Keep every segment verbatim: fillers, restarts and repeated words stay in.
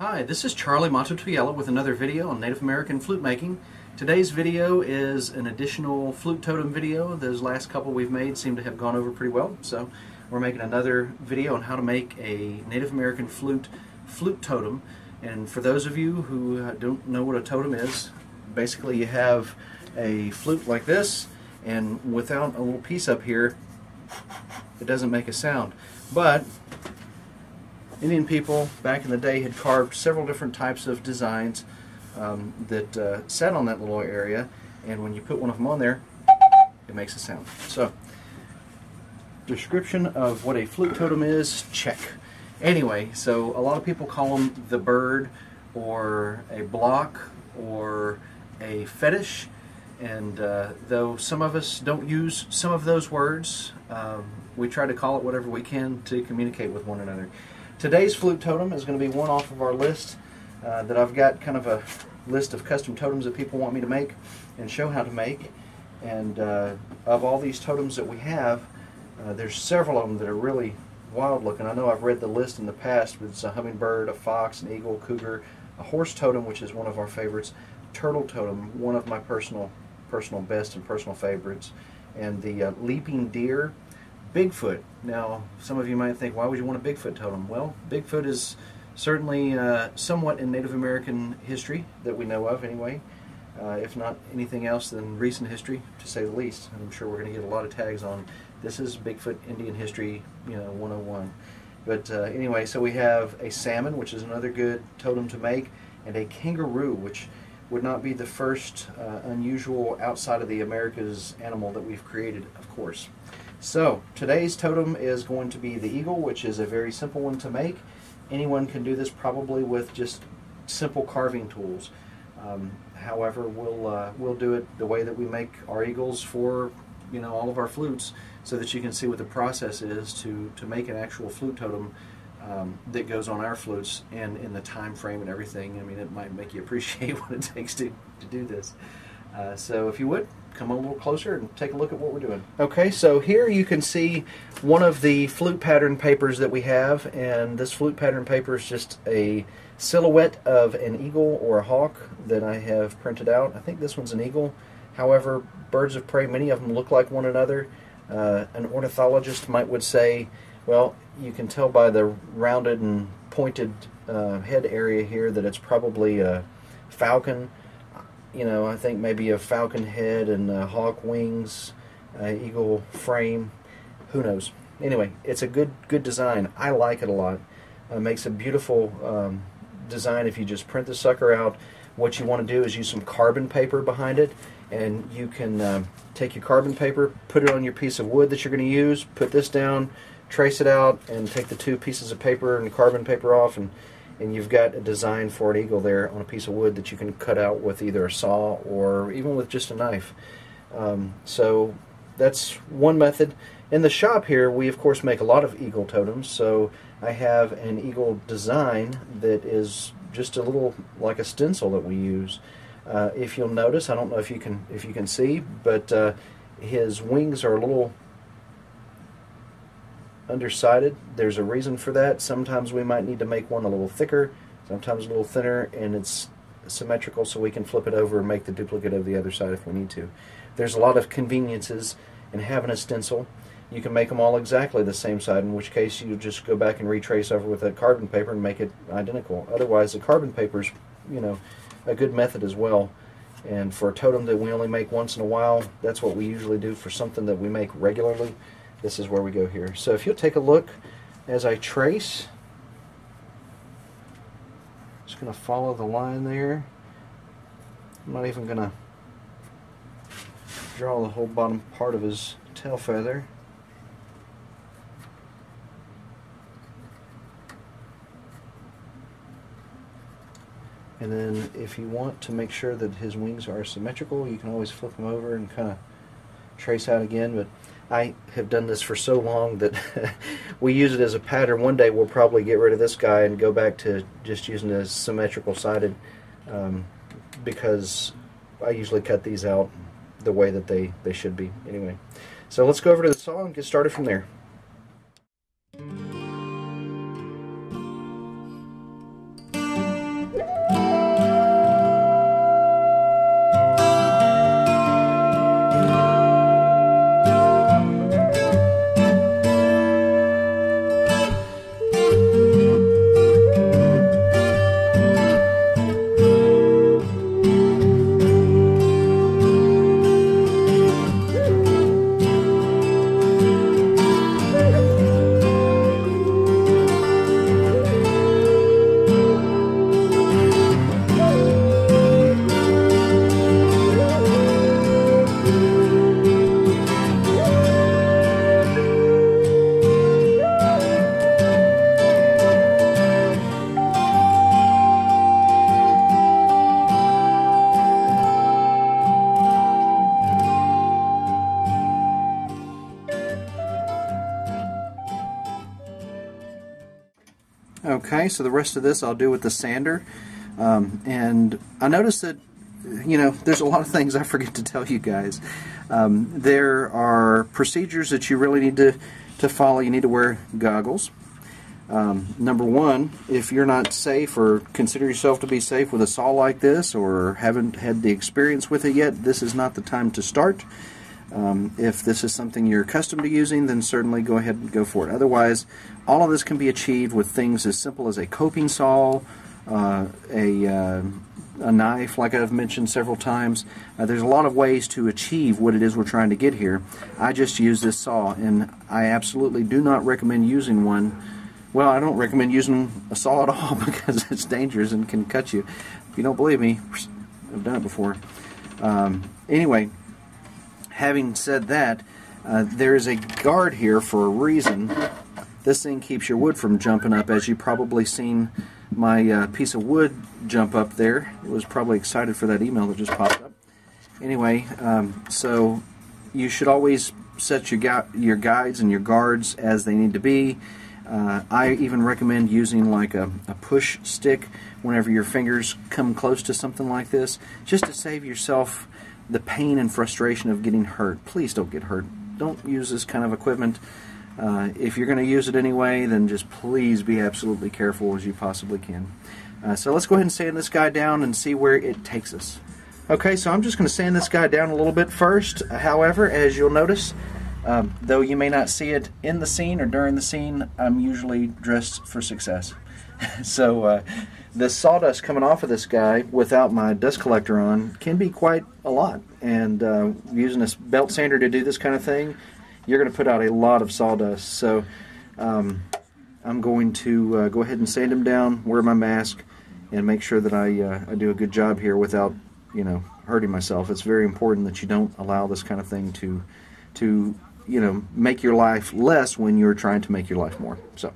Hi, this is Charlie Mato-Toyela with another video on Native American flute making. Today's video is an additional flute totem video. Those last couple we've made seem to have gone over pretty well, so we're making another video on how to make a Native American flute flute totem. And for those of you who don't know what a totem is, basically you have a flute like this, and without a little piece up here, it doesn't make a sound. But Indian people back in the day had carved several different types of designs um, that uh, sat on that little area, and when you put one of them on there, it makes a sound. So, description of what a flute totem is, check. Anyway, so a lot of people call them the bird, or a block, or a fetish, and uh, though some of us don't use some of those words, um, we try to call it whatever we can to communicate with one another. Today's flute totem is going to be one off of our list uh, that I've got kind of a list of custom totems that people want me to make and show how to make. And uh, of all these totems that we have, uh, there's several of them that are really wild looking. I know I've read the list in the past, but it's a hummingbird, a fox, an eagle, cougar, a horse totem, which is one of our favorites, turtle totem, one of my personal, personal best and personal favorites, and the uh, leaping deer. Bigfoot. Now, some of you might think, why would you want a Bigfoot totem? Well, Bigfoot is certainly uh, somewhat in Native American history that we know of anyway, uh, if not anything else than recent history, to say the least. And I'm sure we're going to get a lot of tags on, this is Bigfoot Indian History, you know, one oh one. But uh, anyway, so we have a salmon, which is another good totem to make, and a kangaroo, which would not be the first uh, unusual outside of the Americas animal that we've created, of course. So, today's totem is going to be the eagle, which is a very simple one to make. Anyone can do this probably with just simple carving tools. Um, however, we'll, uh, we'll do it the way that we make our eagles for, you know, all of our flutes, so that you can see what the process is to, to make an actual flute totem um, that goes on our flutes, and in the time frame and everything. I mean, it might make you appreciate what it takes to, to do this. Uh, so if you would, come a little closer and take a look at what we're doing. Okay, so here you can see one of the flute pattern papers that we have, and this flute pattern paper is just a silhouette of an eagle or a hawk that I have printed out. I think this one's an eagle. However, birds of prey, many of them look like one another. Uh, an ornithologist might would say, well, you can tell by the rounded and pointed uh, head area here that it's probably a falcon. You know, I think maybe a falcon head and uh, hawk wings, uh, eagle frame, who knows. Anyway, it's a good good design. I like it a lot. It uh, makes a beautiful um, design if you just print the sucker out. What you want to do is use some carbon paper behind it, and you can uh, take your carbon paper, put it on your piece of wood that you're going to use, put this down, trace it out, and take the two pieces of paper and the carbon paper off, and and you've got a design for an eagle there on a piece of wood that you can cut out with either a saw or even with just a knife. Um, so that's one method. In the shop here, we of course make a lot of eagle totems, so I have an eagle design that is just a little like a stencil that we use. Uh, if you'll notice, I don't know if you can if you can see, but uh, his wings are a little undersided. There's a reason for that. Sometimes we might need to make one a little thicker, sometimes a little thinner, and it's symmetrical so we can flip it over and make the duplicate of the other side if we need to. There's a lot of conveniences in having a stencil. You can make them all exactly the same side, in which case you just go back and retrace over with that carbon paper and make it identical. Otherwise, the carbon paper's, you know, a good method as well. And for a totem that we only make once in a while, that's what we usually do. For something that we make regularly, this is where we go here. So if you'll take a look as I trace, just going to follow the line there. I'm not even going to draw the whole bottom part of his tail feather. And then if you want to make sure that his wings are symmetrical, you can always flip them over and kind of trace out again. But I have done this for so long that we use it as a pattern. One day we'll probably get rid of this guy and go back to just using it as symmetrical sided, um, because I usually cut these out the way that they, they should be. Anyway, so let's go over to the saw and get started from there. so the rest of this I'll do with the sander. Um, and I noticed that, you know, there's a lot of things I forget to tell you guys. Um, there are procedures that you really need to, to follow. You need to wear goggles. Um, number one, if you're not safe or consider yourself to be safe with a saw like this or haven't had the experience with it yet, this is not the time to start. Um, if this is something you're accustomed to using, then certainly go ahead and go for it. Otherwise, all of this can be achieved with things as simple as a coping saw, uh, a, uh, a knife, like I've mentioned several times. Uh, there's a lot of ways to achieve what it is we're trying to get here. I just use this saw, and I absolutely do not recommend using one. Well, I don't recommend using a saw at all because it's dangerous and can cut you. If you don't believe me, I've done it before. Um, anyway, having said that, uh, there is a guard here for a reason. This thing keeps your wood from jumping up, as you've probably seen my uh, piece of wood jump up there. It was probably excited for that email that just popped up. Anyway, um, so you should always set your, gu your guides and your guards as they need to be. Uh, I even recommend using like a, a push stick whenever your fingers come close to something like this, just to save yourself the pain and frustration of getting hurt. Please don't get hurt. Don't use this kind of equipment. Uh, if you're going to use it anyway, then just please be absolutely careful as you possibly can. Uh, so let's go ahead and sand this guy down and see where it takes us. Okay, so I'm just going to sand this guy down a little bit first. However, as you'll notice, Um, though you may not see it in the scene or during the scene, I'm usually dressed for success. So uh, the sawdust coming off of this guy without my dust collector on can be quite a lot. And uh, using a belt sander to do this kind of thing, you're going to put out a lot of sawdust. So um, I'm going to uh, go ahead and sand him down, wear my mask, and make sure that I, uh, I do a good job here without, you know, hurting myself. It's very important that you don't allow this kind of thing to to you know, make your life less when you're trying to make your life more. So.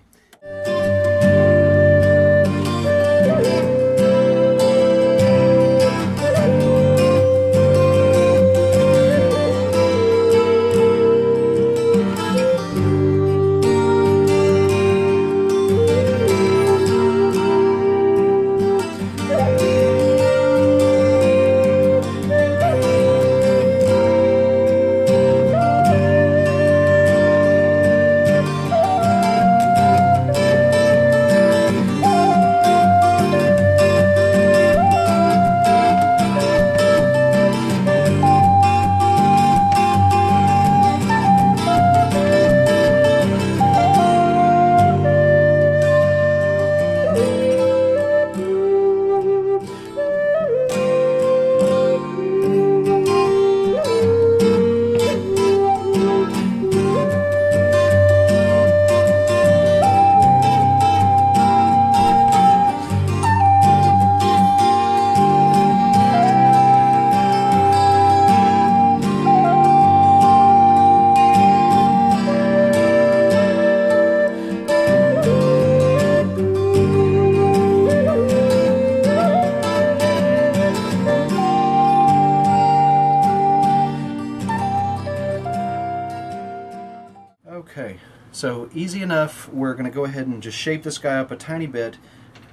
Okay, so easy enough. We're going to go ahead and just shape this guy up a tiny bit,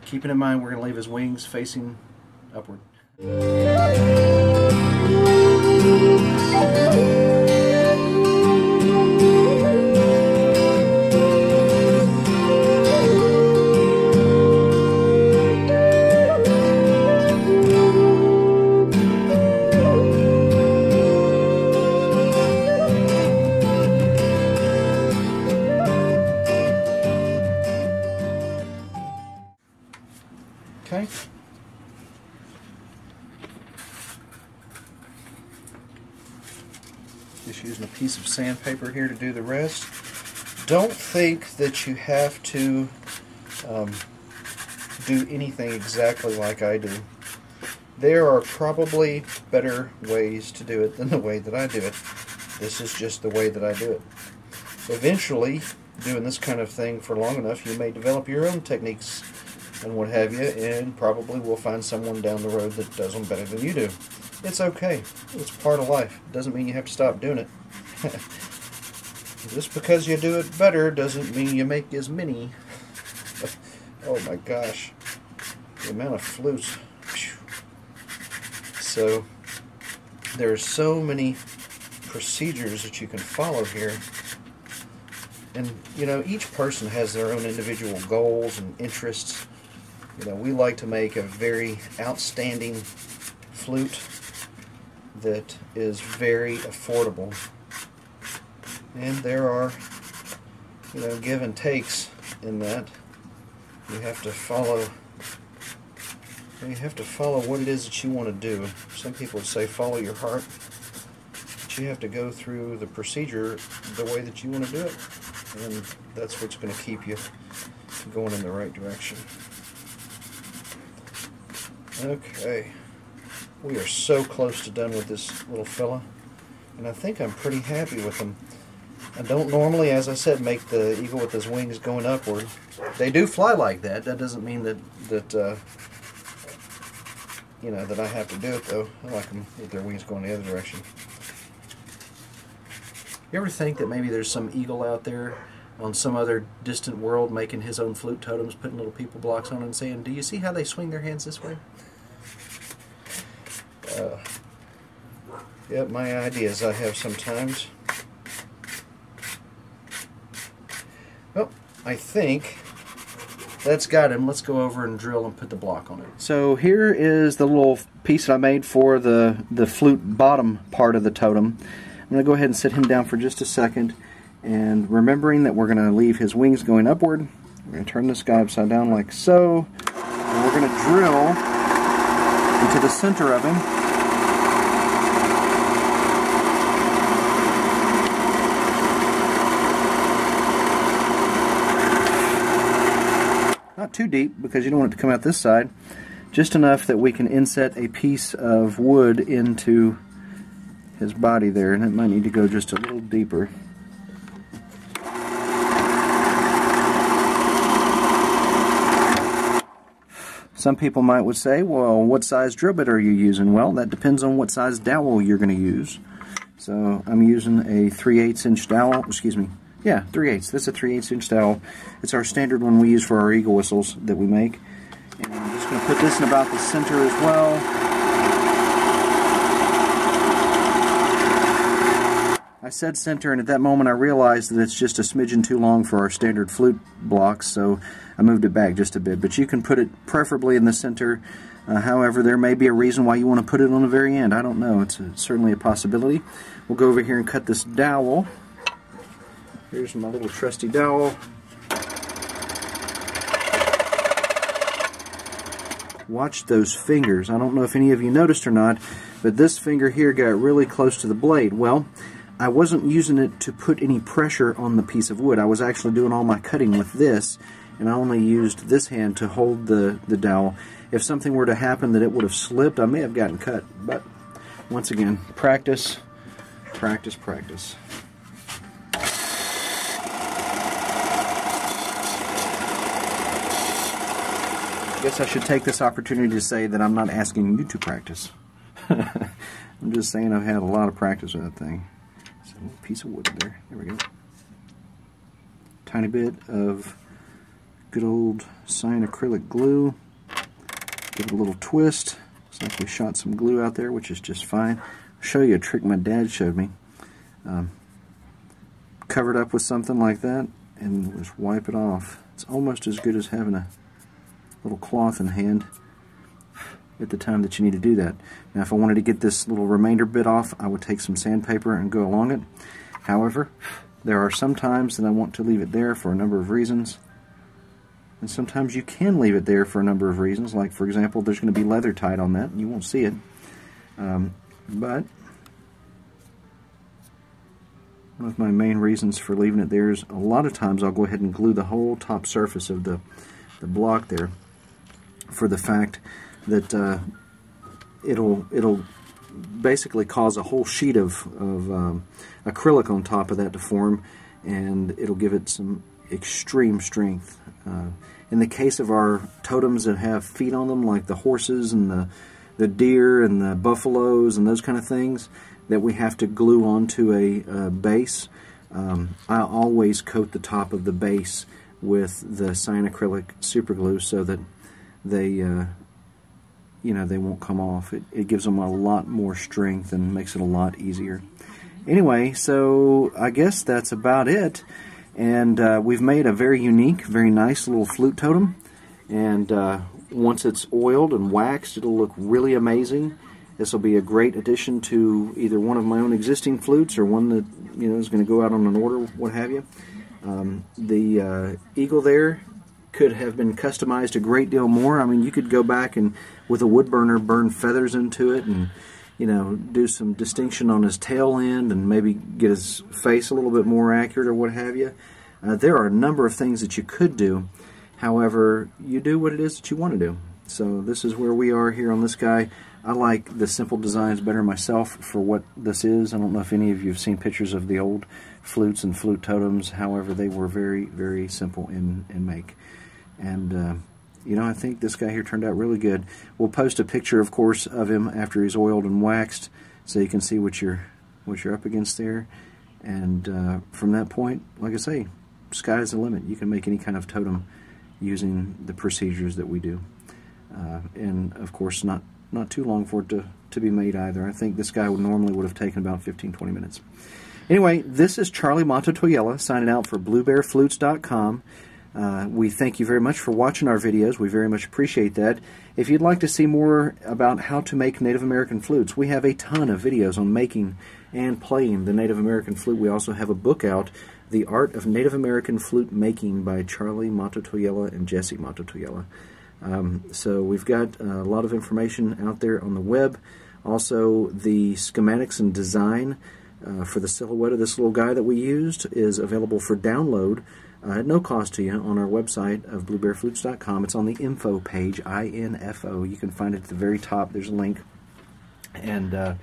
keeping in mind we're going to leave his wings facing upward. Okay. Just using a piece of sandpaper here to do the rest. Don't think that you have to um, do anything exactly like I do. There are probably better ways to do it than the way that I do it. This is just the way that I do it. Eventually, doing this kind of thing for long enough, you may develop your own techniques and what have you, and probably we'll find someone down the road that does them better than you do. It's okay. It's part of life. It doesn't mean you have to stop doing it. Just because you do it better doesn't mean you make as many Oh my gosh, the amount of flutes. So there's so many procedures that you can follow here, and you know, each person has their own individual goals and interests. You know, we like to make a very outstanding flute that is very affordable, and there are, you know, give and takes in that. You have to follow you have to follow what it is that you want to do. Some people would say follow your heart, but you have to go through the procedure the way that you want to do it, and that's what's going to keep you going in the right direction. Okay, we are so close to done with this little fella, and I think I'm pretty happy with him. I don't normally, as I said, make the eagle with his wings going upward. They do fly like that. That doesn't mean that, that uh, you know, that I have to do it, though. I like them with their wings going the other direction. You ever think that maybe there's some eagle out there on some other distant world making his own flute totems, putting little people blocks on and saying, do you see how they swing their hands this way? Uh, yeah, my ideas I have sometimes. Well, I think that's got him. Let's go over and drill and put the block on it. So here is the little piece that I made for the, the flute bottom part of the totem. I'm going to go ahead and sit him down for just a second, and remembering that we're going to leave his wings going upward, we're going to turn this guy upside down like so, and we're going to drill into the center of him. Not too deep, because you don't want it to come out this side, just enough that we can inset a piece of wood into his body there, and it might need to go just a little deeper. Some people might would say, well, what size drill bit are you using? Well, that depends on what size dowel you're going to use. So I'm using a three eighths inch dowel, excuse me, yeah, three eighths. That's a three eighths inch dowel. It's our standard one we use for our eagle whistles that we make. And I'm just going to put this in about the center as well. I said center, and at that moment I realized that it's just a smidgen too long for our standard flute blocks, so I moved it back just a bit. But you can put it preferably in the center. Uh, however, there may be a reason why you want to put it on the very end. I don't know. It's a, certainly a possibility. We'll go over here and cut this dowel. Here's my little trusty dowel. Watch those fingers. I don't know if any of you noticed or not, but this finger here got really close to the blade. Well, I wasn't using it to put any pressure on the piece of wood. I was actually doing all my cutting with this, and I only used this hand to hold the, the dowel. If something were to happen that it would have slipped, I may have gotten cut. But once again, practice, practice, practice. I guess I should take this opportunity to say that I'm not asking you to practice. I'm just saying I've had a lot of practice with that thing. It's a little piece of wood there. There we go. Tiny bit of good old cyan acrylic glue. Give it a little twist. Looks like we shot some glue out there, which is just fine. I'll show you a trick my dad showed me. Um, cover it up with something like that and just wipe it off. It's almost as good as having a little cloth in hand at the time that you need to do that. Now, if I wanted to get this little remainder bit off, I would take some sandpaper and go along it. However, there are some times that I want to leave it there for a number of reasons, and sometimes you can leave it there for a number of reasons. Like, for example, there's going to be leather tied on that, and you won't see it. Um, but one of my main reasons for leaving it there is a lot of times I'll go ahead and glue the whole top surface of the, the block there, for the fact that uh, it'll it'll basically cause a whole sheet of, of um, acrylic on top of that to form, and it'll give it some extreme strength. Uh, in the case of our totems that have feet on them, like the horses and the, the deer and the buffaloes and those kind of things that we have to glue onto a, a base, um, I always coat the top of the base with the cyanacrylic superglue so that they, uh, you know, they won't come off. It, it gives them a lot more strength and makes it a lot easier. Anyway, so I guess that's about it. And uh, we've made a very unique, very nice little flute totem. And uh, once it's oiled and waxed, it'll look really amazing. This will be a great addition to either one of my own existing flutes or one that, you know, is going to go out on an order, what have you. Um, the uh, eagle there could have been customized a great deal more. I mean, you could go back and, with a wood burner, burn feathers into it and, you know, do some distinction on his tail end and maybe get his face a little bit more accurate or what have you. Uh, there are a number of things that you could do. However, you do what it is that you want to do. So this is where we are here on this guy. I like the simple designs better myself for what this is. I don't know if any of you have seen pictures of the old flutes and flute totems. However, they were very, very simple in, in make. And, uh, you know, I think this guy here turned out really good. We'll post a picture, of course, of him after he's oiled and waxed so you can see what you're, what you're up against there. And uh, from that point, like I say, sky's the limit. You can make any kind of totem using the procedures that we do. Uh, and, of course, not... not too long for it to, to be made either. I think this guy would normally would have taken about fifteen to twenty minutes. Anyway, this is Charlie Mato-Toyela signing out for Blue Bear Flutes dot com. Uh, we thank you very much for watching our videos. We very much appreciate that. If you'd like to see more about how to make Native American flutes, we have a ton of videos on making and playing the Native American flute. We also have a book out, The Art of Native American Flute Making by Charlie Mato-Toyela and Jesse Mato-Toyela. Um, so we've got a lot of information out there on the web. Also, the schematics and design uh, for the silhouette of this little guy that we used is available for download uh, at no cost to you on our website of Blue Bear Flutes dot com. It's on the info page, I N F O. You can find it at the very top. There's a link. And uh,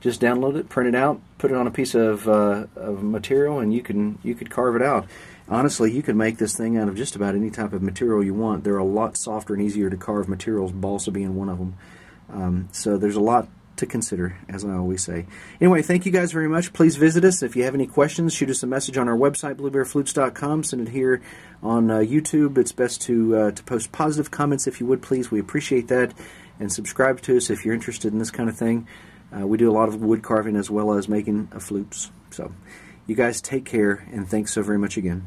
just download it, print it out, put it on a piece of, uh, of material, and you can you could carve it out. Honestly, you could make this thing out of just about any type of material you want. They're a lot softer and easier to carve materials, balsa being one of them. Um, so there's a lot to consider, as I always say. Anyway, thank you guys very much. Please visit us. If you have any questions, shoot us a message on our website, Blue Bear Flutes dot com. Send it here on uh, YouTube. It's best to, uh, to post positive comments if you would, please. We appreciate that. And subscribe to us if you're interested in this kind of thing. Uh, we do a lot of wood carving as well as making flutes. So you guys take care, and thanks so very much again.